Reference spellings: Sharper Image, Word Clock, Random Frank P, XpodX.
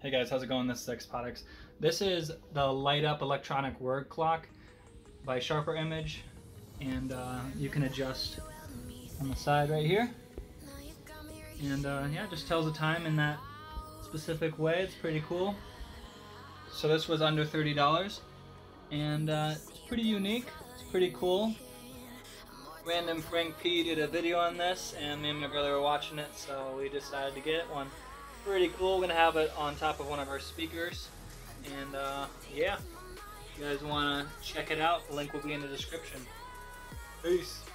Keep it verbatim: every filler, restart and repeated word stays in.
Hey guys, how's it going? This is XpodX. This is the Light Up Electronic Word Clock by Sharper Image, and uh, you can adjust on the side right here. And uh, yeah, it just tells the time in that specific way. It's pretty cool. So this was under thirty dollars, and uh, it's pretty unique. It's pretty cool. Random Frank P did a video on this, and me and my brother were watching it, so we decided to get one. Pretty cool. We're going to have it on top of one of our speakers, and uh, yeah, if you guys want to check it out, the link will be in the description. Peace.